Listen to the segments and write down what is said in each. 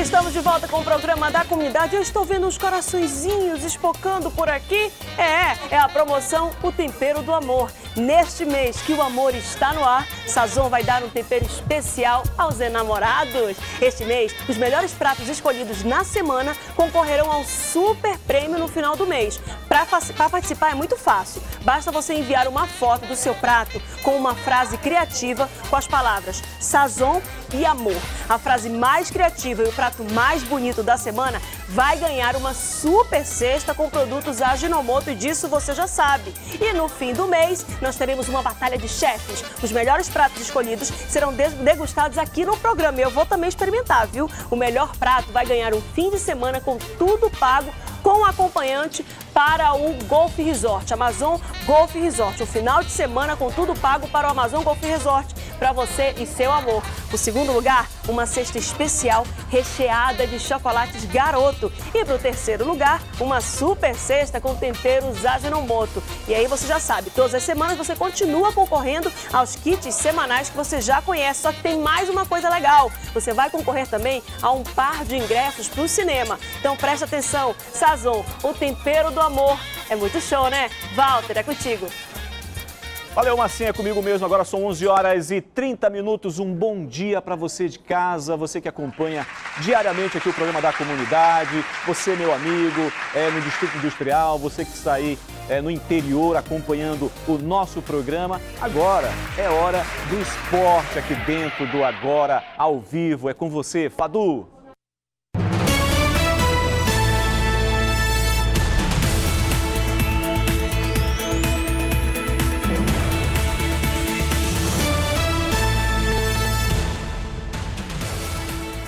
Estamos de volta com o programa da comunidade. Eu estou vendo uns coraçõezinhos espocando por aqui. É a promoção O Tempero do Amor. Neste mês que o amor está no ar, Sazon vai dar um tempero especial aos enamorados. Este mês, os melhores pratos escolhidos na semana concorrerão ao super prêmio no final do mês. Para participar é muito fácil. Basta você enviar uma foto do seu prato com uma frase criativa com as palavras Sazon e amor. A frase mais criativa e o prato mais bonito da semana vai ganhar uma super cesta com produtos Ajinomoto, e disso você já sabe. E no fim do mês, nós teremos uma batalha de chefes. Os melhores pratos escolhidos serão degustados aqui no programa. Eu vou também experimentar, viu? O melhor prato vai ganhar um fim de semana com tudo pago, com acompanhante para o Golf Resort, Amazon Golf Resort. Um final de semana com tudo pago para o Amazon Golf Resort, para você e seu amor. O segundo lugar, uma cesta especial recheada de chocolates Garoto. E para o terceiro lugar, uma super cesta com temperos Ajinomoto. E aí você já sabe, todas as semanas você continua concorrendo aos kits semanais que você já conhece. Só que tem mais uma coisa legal. Você vai concorrer também a um par de ingressos para o cinema. Então presta atenção, Sazon, o tempero do amor. É muito show, né? Walter, é contigo. Valeu, Marcinha, é comigo mesmo. Agora são 11h30. Um bom dia para você de casa, você que acompanha diariamente aqui o programa da comunidade, você, meu amigo, no Distrito Industrial, você que está aí no interior acompanhando o nosso programa. Agora é hora do esporte aqui dentro do Agora ao Vivo. É com você, Fadu.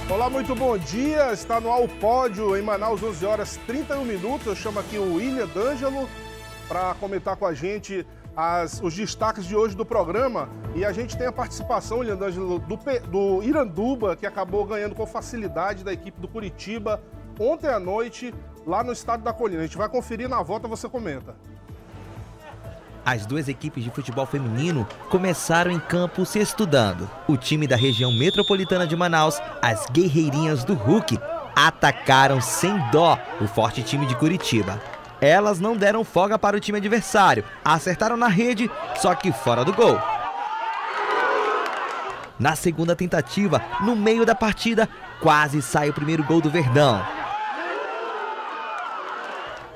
Olá, muito bom dia. Está no ao pódio em Manaus, 11h31. Eu chamo aqui o William D'Ângelo para comentar com a gente os destaques de hoje do programa. E a gente tem a participação, William D'Ângelo, do Iranduba, que acabou ganhando com facilidade da equipe do Curitiba ontem à noite, lá no Estádio da Colina. A gente vai conferir na volta, você comenta. As duas equipes de futebol feminino começaram em campo se estudando. O time da região metropolitana de Manaus, as Guerreirinhas do Hulk, atacaram sem dó o forte time de Curitiba. Elas não deram folga para o time adversário, acertaram na rede, só que fora do gol. Na segunda tentativa, no meio da partida, quase sai o primeiro gol do Verdão.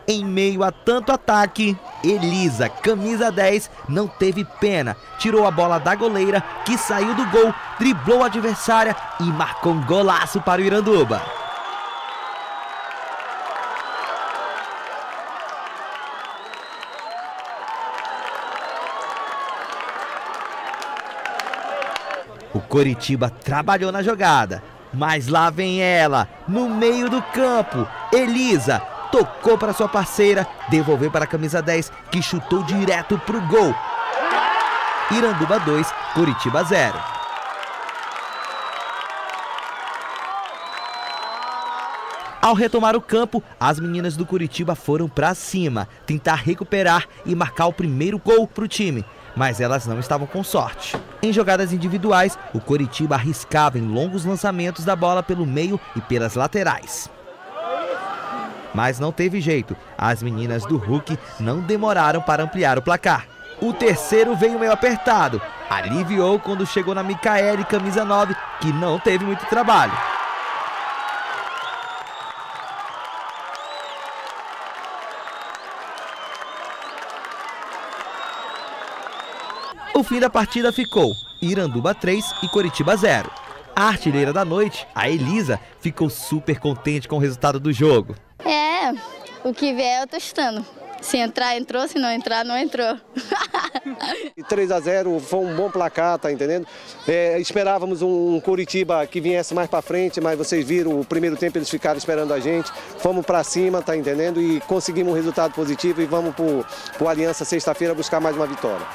Em meio a tanto ataque, Elisa, camisa 10, não teve pena. Tirou a bola da goleira, que saiu do gol, driblou a adversária e marcou um golaço para o Iranduba. O Curitiba trabalhou na jogada, mas lá vem ela, no meio do campo, Elisa. Tocou para sua parceira, devolveu para a camisa 10, que chutou direto para o gol. Iranduba 2, Curitiba 0. Ao retomar o campo, as meninas do Curitiba foram para cima, tentar recuperar e marcar o primeiro gol para o time. Mas elas não estavam com sorte. Em jogadas individuais, o Curitiba arriscava em longos lançamentos da bola pelo meio e pelas laterais. Mas não teve jeito, as meninas do Hulk não demoraram para ampliar o placar. O terceiro veio meio apertado, aliviou quando chegou na Micaeli, camisa 9, que não teve muito trabalho. O fim da partida ficou Iranduba 3 e Curitiba 0. A artilheira da noite, a Elisa, ficou super contente com o resultado do jogo. O que vier eu tô chutando. Se entrar, entrou. Se não entrar, não entrou. 3-0 foi um bom placar, tá entendendo? Esperávamos um Curitiba que viesse mais pra frente, mas vocês viram, o primeiro tempo eles ficaram esperando a gente. Fomos pra cima, tá entendendo? E conseguimos um resultado positivo e vamos pro Aliança sexta-feira buscar mais uma vitória.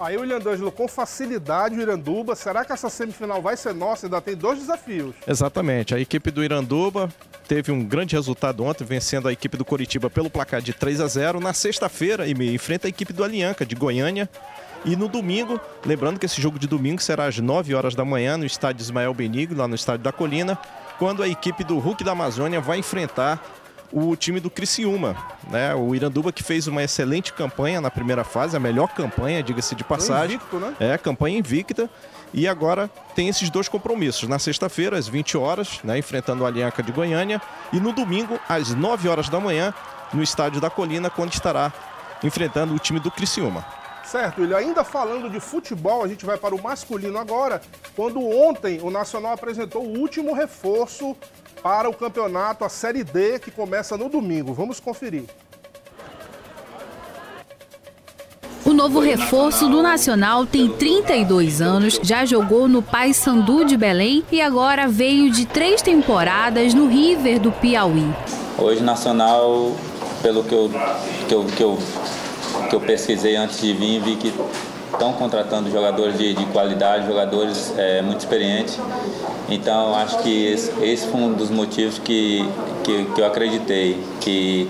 Aí o William D'Ângelo, com facilidade o Iranduba, será que essa semifinal vai ser nossa? Ainda tem dois desafios. Exatamente, a equipe do Iranduba teve um grande resultado ontem, vencendo a equipe do Curitiba pelo placar de 3-0. Na sexta-feira, enfrenta a equipe do Aliança, de Goiânia, E no domingo, lembrando que esse jogo de domingo será às 9 horas da manhã no estádio Ismael Benigo, lá no Estádio da Colina, quando a equipe do Hulk da Amazônia vai enfrentar o time do Criciúma, né? O Iranduba, que fez uma excelente campanha na primeira fase, a melhor campanha, diga-se de passagem. Invicto, né? É, campanha invicta. E agora tem esses dois compromissos. Na sexta-feira, às 20 horas, né, enfrentando a Aliança de Goiânia. E no domingo, às 9 horas da manhã, no Estádio da Colina, quando estará enfrentando o time do Criciúma. Certo, ele ainda falando de futebol, a gente vai para o masculino agora, quando ontem o Nacional apresentou o último reforço para o campeonato, a Série D, que começa no domingo. Vamos conferir. O novo reforço do Nacional tem 32 anos, já jogou no Paysandu de Belém e agora veio de 3 temporadas no River do Piauí. Hoje o Nacional, pelo que eu pesquisei antes de vir, vi que estão contratando jogadores de qualidade, jogadores muito experientes. Então, acho que esse foi um dos motivos que eu acreditei, que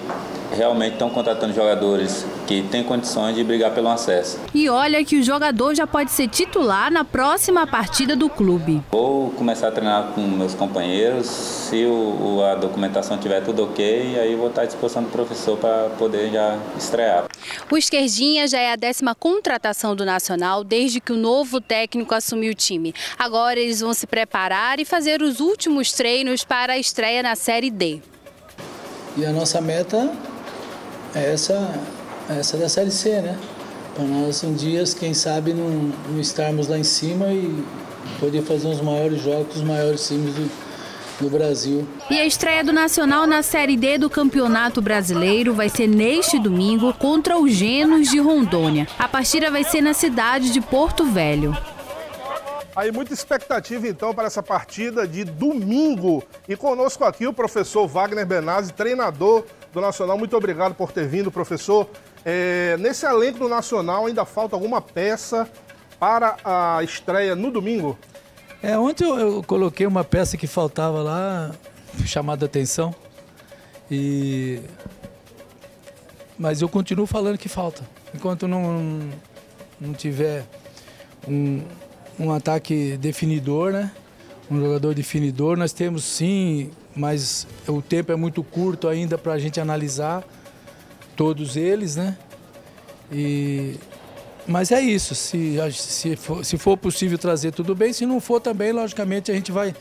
realmente estão contratando jogadores que têm condições de brigar pelo acesso. E olha que o jogador já pode ser titular na próxima partida do clube. Vou começar a treinar com meus companheiros, se a documentação tiver tudo ok, aí vou estar à disposição do professor para poder já estrear. O Esquerdinha já é a 10ª contratação do Nacional desde que o novo técnico assumiu o time. Agora eles vão se preparar e fazer os últimos treinos para a estreia na Série D. E a nossa meta é essa da Série C, né? Para nós são dias, quem sabe, não estarmos lá em cima e poder fazer os maiores jogos, os maiores times do Brasil. E a estreia do Nacional na Série D do Campeonato Brasileiro vai ser neste domingo contra o Genos de Rondônia. A partida vai ser na cidade de Porto Velho. Aí muita expectativa, então, para essa partida de domingo. E conosco aqui o professor Wagner Benazzi, treinador do Nacional. Muito obrigado por ter vindo, professor. Nesse elenco do Nacional ainda falta alguma peça para a estreia no domingo? Ontem eu coloquei uma peça que faltava lá, chamada atenção. Mas eu continuo falando que falta. Enquanto não tiver um ataque definidor, né? Um jogador definidor. Nós temos sim, mas o tempo é muito curto ainda para a gente analisar todos eles, né? Mas é isso. Se for possível trazer, tudo bem. Se não for também, logicamente, a gente vai...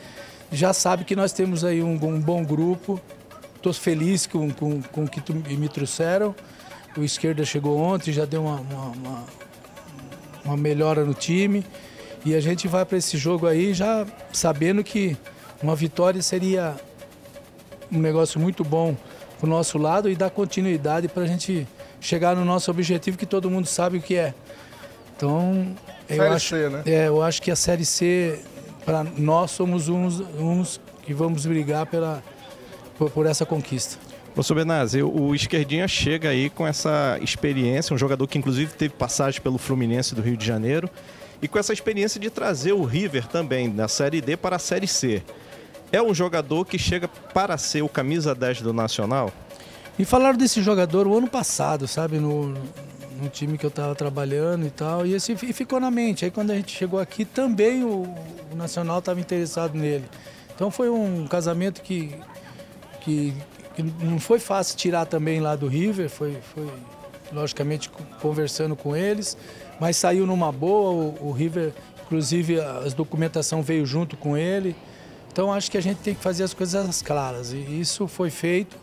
Já sabe que nós temos aí um bom grupo. Estou feliz com o que me trouxeram. O Esquerda chegou ontem, já deu uma melhora no time. E a gente vai para esse jogo aí já sabendo que uma vitória seria um negócio muito bom para o nosso lado e dar continuidade para a gente chegar no nosso objetivo, que todo mundo sabe o que é. Então, eu acho que a Série C, para nós, somos uns que vamos brigar por essa conquista. Professor Benazzi, o Esquerdinha chega aí com essa experiência, um jogador que inclusive teve passagem pelo Fluminense do Rio de Janeiro, e com essa experiência de trazer o River também da Série D para a Série C. É um jogador que chega para ser o camisa 10 do Nacional? E falaram desse jogador o ano passado, sabe? No time que eu estava trabalhando e tal. E esse ficou na mente. Aí quando a gente chegou aqui, também o Nacional estava interessado nele. Então foi um casamento que não foi fácil tirar também lá do River. Foi logicamente conversando com eles. Mas saiu numa boa, o River, inclusive, a documentação veio junto com ele. Então, acho que a gente tem que fazer as coisas claras. E isso foi feito,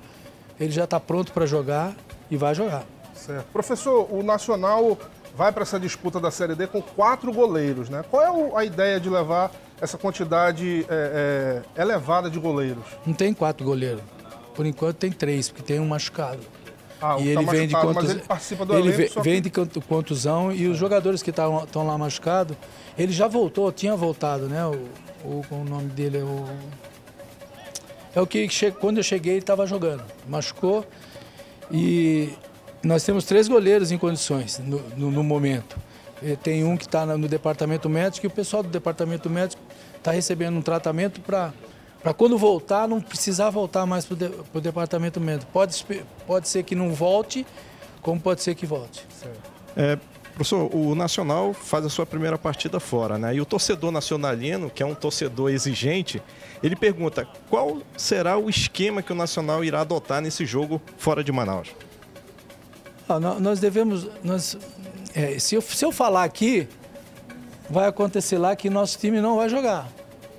ele já está pronto para jogar e vai jogar. Certo. Professor, o Nacional vai para essa disputa da Série D com 4 goleiros, né? Qual é a ideia de levar essa quantidade elevada de goleiros? Não tem 4 goleiros. Por enquanto tem 3, porque tem um machucado. E ele vem de contusão e os jogadores que estão lá machucados, ele já voltou, tinha voltado, né? O nome dele é o... É o que quando eu cheguei ele estava jogando, machucou. E nós temos 3 goleiros em condições no momento. E tem um que está no departamento médico e o pessoal do departamento médico está recebendo um tratamento para quando voltar, não precisar voltar mais para o departamento médico. Pode ser que não volte, como pode ser que volte. É, Professor, o Nacional faz a sua primeira partida fora, né? E o torcedor nacionalino, que é um torcedor exigente, ele pergunta qual será o esquema que o Nacional irá adotar nesse jogo fora de Manaus? Ah, nós devemos... se eu falar aqui, vai acontecer lá que nosso time não vai jogar.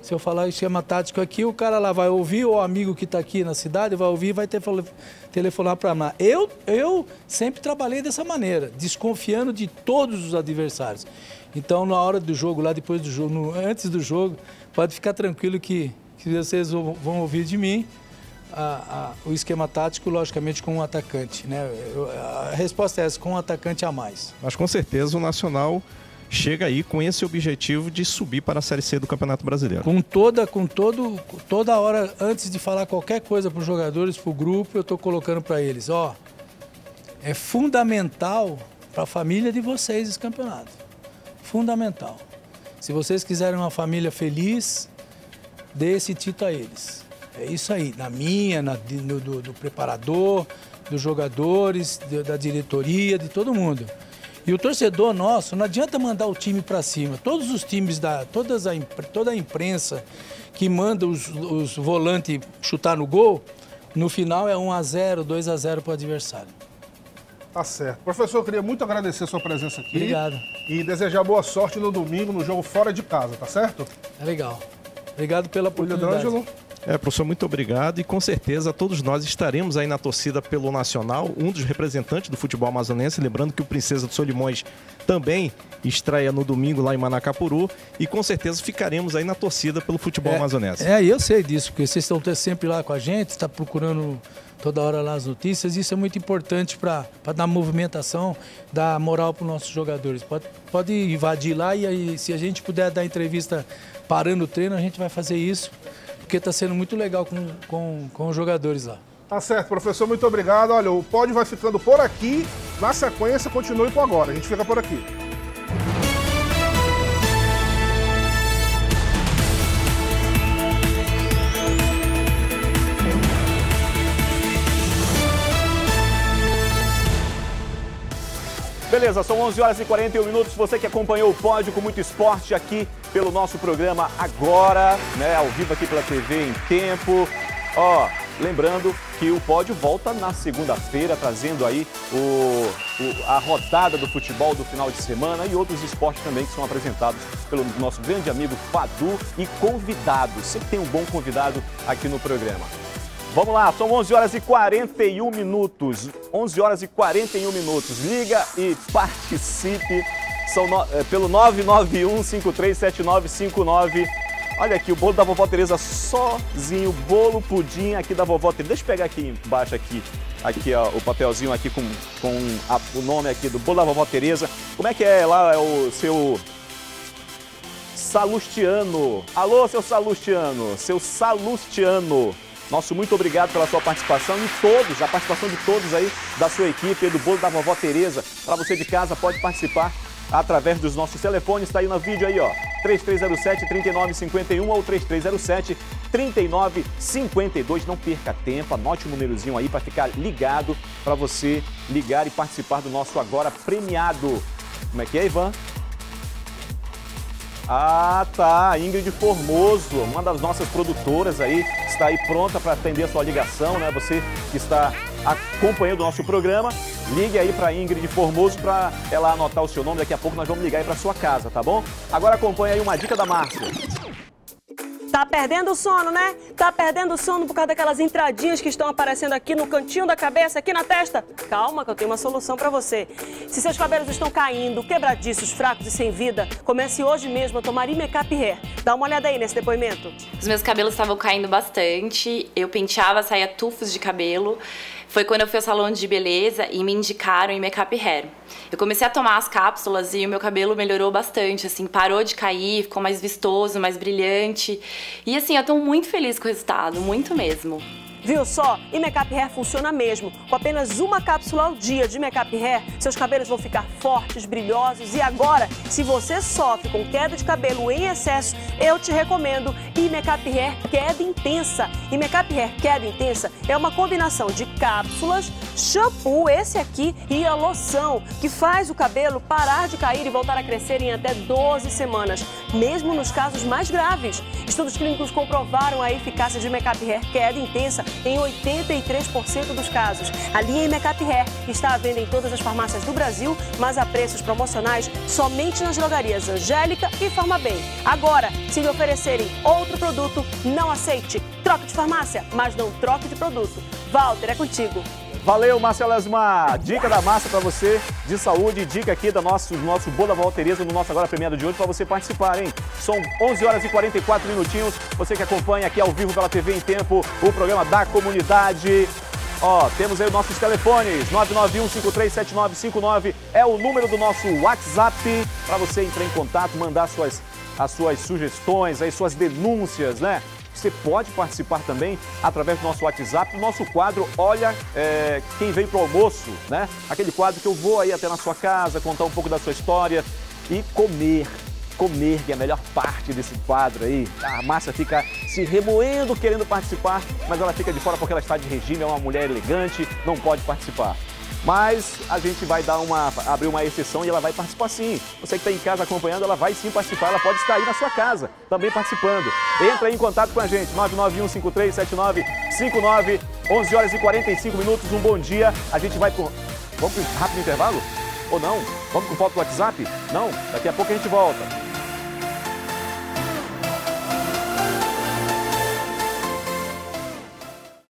Se eu falar esquema tático aqui, o cara lá vai ouvir, ou o amigo que está aqui na cidade vai ouvir e vai telefonar para lá. Eu sempre trabalhei dessa maneira, desconfiando de todos os adversários. Então, na hora do jogo, lá depois do jogo, antes do jogo, pode ficar tranquilo que vocês vão ouvir de mim o esquema tático, logicamente, com um atacante, né? A resposta é essa, com um atacante a mais. Mas, com certeza, o Nacional chega aí com esse objetivo de subir para a Série C do Campeonato Brasileiro. Toda hora, antes de falar qualquer coisa para os jogadores, para o grupo, eu estou colocando para eles, ó, é fundamental para a família de vocês esse campeonato. Fundamental. Se vocês quiserem uma família feliz, dê esse título a eles. É isso aí, na minha, do preparador, dos jogadores, da diretoria, de todo mundo. E o torcedor nosso, não adianta mandar o time para cima. Todos os times, toda a imprensa que manda os volantes chutar no gol, no final é 1 a 0, 2 a 0 para o adversário. Tá certo. Professor, eu queria muito agradecer a sua presença aqui. Obrigado. E desejar boa sorte no domingo, no jogo fora de casa, tá certo? É legal. Obrigado pela oportunidade. Professor, muito obrigado e com certeza todos nós estaremos aí na torcida pelo Nacional, um dos representantes do futebol amazonense, lembrando que o Princesa do Solimões também estreia no domingo lá em Manacapuru e com certeza ficaremos aí na torcida pelo futebol amazonense. Eu sei disso, porque vocês estão sempre lá com a gente, está procurando toda hora lá as notícias, isso é muito importante para dar movimentação, dar moral para os nossos jogadores. Pode invadir lá e aí, se a gente puder dar entrevista parando o treino, a gente vai fazer isso. Porque está sendo muito legal com os jogadores lá. Tá certo, professor, muito obrigado. Olha, o pódio vai ficando por aqui. Na sequência, continue com agora. A gente fica por aqui. Beleza, são 11 horas e 41 minutos. Você que acompanhou o pódio com muito esporte aqui pelo nosso programa agora, né? Ao vivo aqui pela TV em Tempo. Ó, lembrando que o pódio volta na segunda-feira, trazendo aí a rodada do futebol do final de semana e outros esportes também que são apresentados pelo nosso grande amigo Fadu e convidados. Sempre tem um bom convidado aqui no programa. Vamos lá, são 11 horas e 41 minutos. 11 horas e 41 minutos. Liga e participe. São pelo 991537959. Olha aqui, o bolo da vovó Tereza sozinho, bolo pudim aqui da vovó Tereza. Deixa eu pegar aqui embaixo aqui. Aqui, ó, o papelzinho aqui com o nome aqui do bolo da vovó Tereza. Como é que é lá, é o seu Salustiano? Alô, seu Salustiano. Seu Salustiano. Nosso muito obrigado pela sua participação e todos, a participação de todos aí da sua equipe, do bolo da vovó Tereza. Para você de casa, pode participar através dos nossos telefones, está aí no vídeo aí, ó, 3307-3951 ou 3307-3952. Não perca tempo, anote o númerozinho aí para ficar ligado, para você ligar e participar do nosso agora premiado. Como é que é, Ivan? Ah, tá, Ingrid Formoso, uma das nossas produtoras aí, está aí pronta para atender a sua ligação, né? Você que está acompanhando o nosso programa, ligue aí para Ingrid Formoso para ela anotar o seu nome, daqui a pouco nós vamos ligar aí para sua casa, tá bom? Agora acompanha aí uma dica da Márcia. Tá perdendo o sono, né? Tá perdendo o sono por causa daquelas entradinhas que estão aparecendo aqui no cantinho da cabeça, aqui na testa? Calma que eu tenho uma solução pra você. Se seus cabelos estão caindo, quebradiços, fracos e sem vida, comece hoje mesmo a tomar Imecap Hair. Dá uma olhada aí nesse depoimento. Os meus cabelos estavam caindo bastante, eu penteava, saía tufos de cabelo. Foi quando eu fui ao salão de beleza e me indicaram em Makeup Hair. Eu comecei a tomar as cápsulas e o meu cabelo melhorou bastante, assim, parou de cair, ficou mais vistoso, mais brilhante. E assim, eu tô muito feliz com o resultado, muito mesmo. Viu só? E Makeup Hair funciona mesmo. Com apenas uma cápsula ao dia de Makeup Hair, seus cabelos vão ficar fortes, brilhosos. E agora, se você sofre com queda de cabelo em excesso, eu te recomendo e Makeup Hair Queda Intensa. E Makeup Hair Queda Intensa é uma combinação de cápsulas, shampoo, esse aqui, e a loção, que faz o cabelo parar de cair e voltar a crescer em até 12 semanas, mesmo nos casos mais graves. Estudos clínicos comprovaram a eficácia de Makeup Hair Queda Intensa em 83% dos casos. A linha Makeup Hair está à venda em todas as farmácias do Brasil, mas a preços promocionais somente nas drogarias Angélica e Farmabem. Agora, se lhe oferecerem outro produto, não aceite. Troque de farmácia, mas não troque de produto. Walter, é contigo. Valeu, Márcia Lesma. Dica da Márcia para você de saúde. Dica aqui do nosso Boa da Valtereza, no nosso Agora Premiado de hoje, para você participar, hein? São 11h44. Você que acompanha aqui ao vivo pela TV em Tempo, o programa da comunidade. Ó, temos aí os nossos telefones. 991537959 é o número do nosso WhatsApp para você entrar em contato, mandar as suas sugestões, as suas denúncias, né? Você pode participar também através do nosso WhatsApp, do nosso quadro Olha Quem Veio Pro Almoço, né? Aquele quadro que eu vou aí até na sua casa, contar um pouco da sua história e comer. Comer, que é a melhor parte desse quadro aí. A Márcia fica se remoendo, querendo participar, mas ela fica de fora porque ela está de regime, é uma mulher elegante, não pode participar. Mas a gente vai dar abrir uma exceção e ela vai participar sim. Você que está em casa acompanhando, ela vai sim participar. Ela pode estar aí na sua casa também participando. Entra aí em contato com a gente. 991537959. 11h45. Um bom dia. A gente vai com... Vamos para um rápido intervalo? Ou não? Vamos com foto do WhatsApp? Não? Daqui a pouco a gente volta.